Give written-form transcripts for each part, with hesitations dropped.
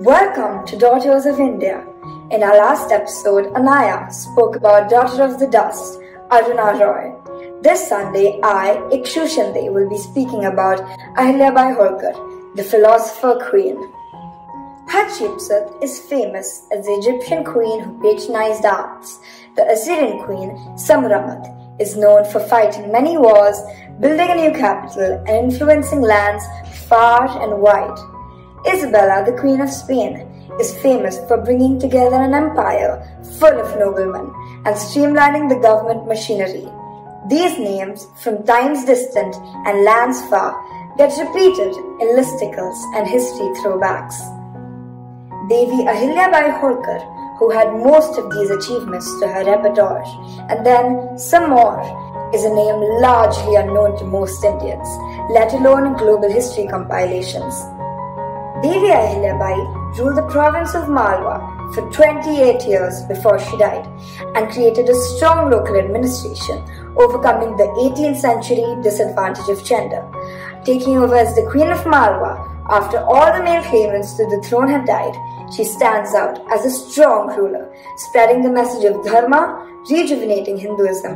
Welcome to Daughters of India. In our last episode, Anaya spoke about Daughter of the Dust, Aruna Roy. This Sunday, I, Ikshu Shinde, will be speaking about Ahilyabai Holkar, the philosopher queen. Hatshepsut is famous as the Egyptian queen who patronized arts. The Assyrian queen, Samramat, is known for fighting many wars, building a new capital, and influencing lands far and wide. Isabella, the Queen of Spain, is famous for bringing together an empire full of noblemen and streamlining the government machinery. These names, from times distant and lands far, get repeated in listicles and history throwbacks. Devi Ahilyabai Holkar, who had most of these achievements to her repertoire, and then some more, is a name largely unknown to most Indians, let alone global history compilations. Devi Ahilyabai ruled the province of Malwa for 28 years before she died and created a strong local administration, overcoming the 18th century disadvantage of gender. Taking over as the Queen of Malwa after all the male claimants to the throne had died, she stands out as a strong ruler, spreading the message of dharma, rejuvenating Hinduism,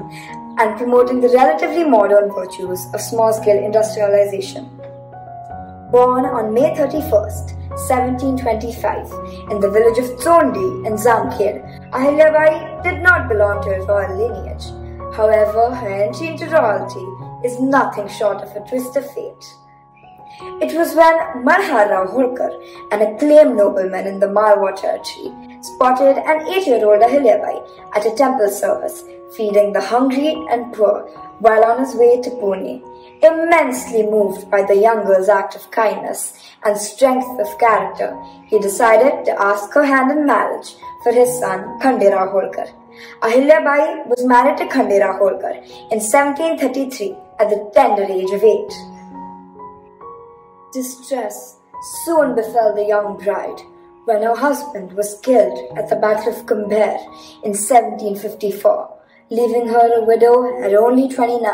and promoting the relatively modern virtues of small-scale industrialization. Born on May 31st, 1725, in the village of Chondi in Zamkhir, Ahilyabai did not belong to her royal lineage. However, her entry into royalty is nothing short of a twist of fate. It was when Malhar Rao Holkar, an acclaimed nobleman in the Malwa territory, spotted an 8-year-old Ahilyabai at a temple service, feeding the hungry and poor while on his way to Pune. Immensely moved by the young girl's act of kindness and strength of character, he decided to ask her hand in marriage for his son Khanderao Holkar. Ahilyabai was married to Khanderao Holkar in 1733 at the tender age of 8. Distress soon befell the young bride when her husband was killed at the Battle of Kumbher in 1754, leaving her a widow at only 29.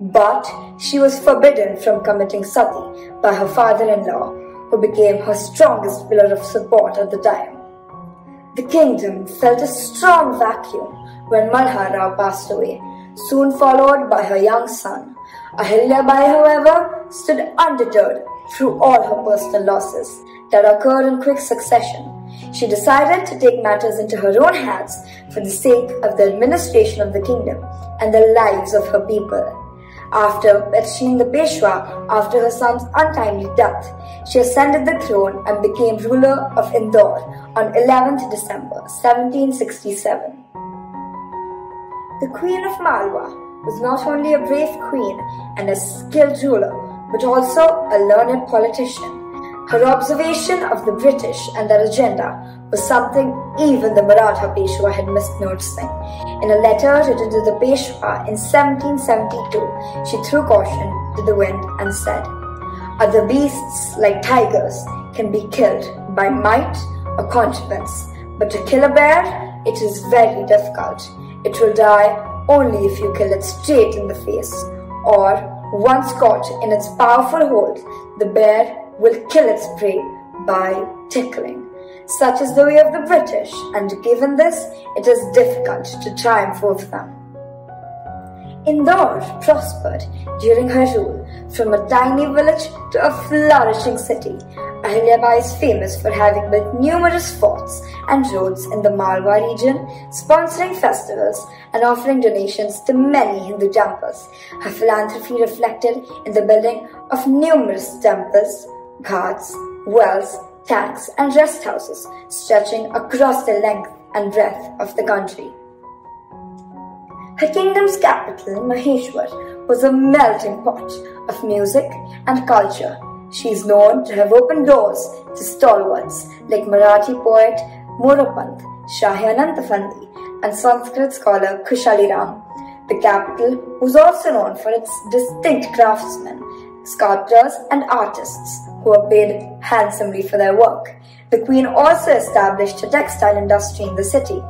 But she was forbidden from committing sati by her father-in-law, who became her strongest pillar of support at the time. The kingdom felt a strong vacuum when Malhar Rao passed away, soon followed by her young son. Ahilyabai, however, stood undeterred through all her personal losses that occurred in quick succession. She decided to take matters into her own hands for the sake of the administration of the kingdom and the lives of her people. After petitioning the Peshwa after her son's untimely death, she ascended the throne and became ruler of Indore on 11th December 1767. The Queen of Malwa was not only a brave queen and a skilled ruler, but also a learned politician. Her observation of the British and their agenda was something even the Maratha Peshwa had missed noticing. In a letter written to the Peshwa in 1772, she threw caution to the wind and said, "Other beasts like tigers can be killed by might or contrivance, but to kill a bear, it is very difficult. It will die only if you kill it straight in the face, or once caught in its powerful hold, the bear will kill its prey by tickling. Such is the way of the British, and given this, it is difficult to triumph over them." Indore prospered during her rule, from a tiny village to a flourishing city. Ahilyabai is famous for having built numerous forts and roads in the Malwa region, sponsoring festivals and offering donations to many Hindu temples. Her philanthropy reflected in the building of numerous temples, ghats, wells, tanks and rest houses stretching across the length and breadth of the country. Her kingdom's capital, Maheshwar, was a melting pot of music and culture. She is known to have opened doors to stalwarts like Marathi poet Murupanth, Shahi Anantafandi, and Sanskrit scholar Kushaliram. The capital was also known for its distinct craftsmen, sculptors and artists who were paid handsomely for their work. The queen also established a textile industry in the city.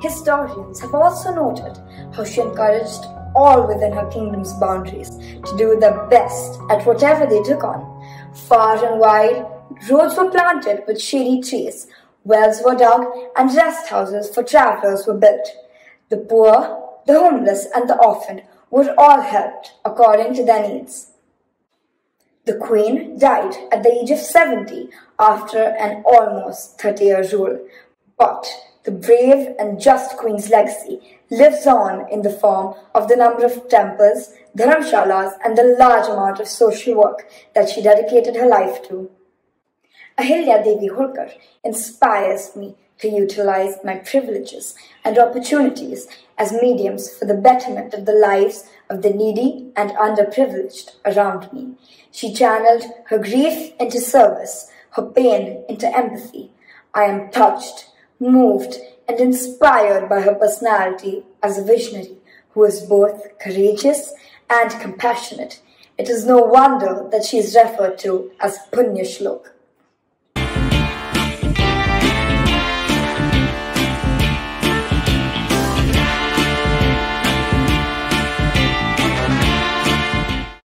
Historians have also noted how she encouraged all within her kingdom's boundaries to do their best at whatever they took on. Far and wide, roads were planted with shady trees, wells were dug, and rest houses for travellers were built. The poor, the homeless, and the orphan were all helped according to their needs. The Queen died at the age of 70 after an almost 30-year rule, but the brave and just Queen's legacy lives on in the form of the number of temples, dharamshalas, and the large amount of social work that she dedicated her life to. Ahilyabai Holkar inspires me to utilize my privileges and opportunities as mediums for the betterment of the lives of the needy and underprivileged around me. She channeled her grief into service, her pain into empathy. I am touched, moved, and inspired by her personality as a visionary who is both courageous and compassionate. It is no wonder that she is referred to as Punyashlok.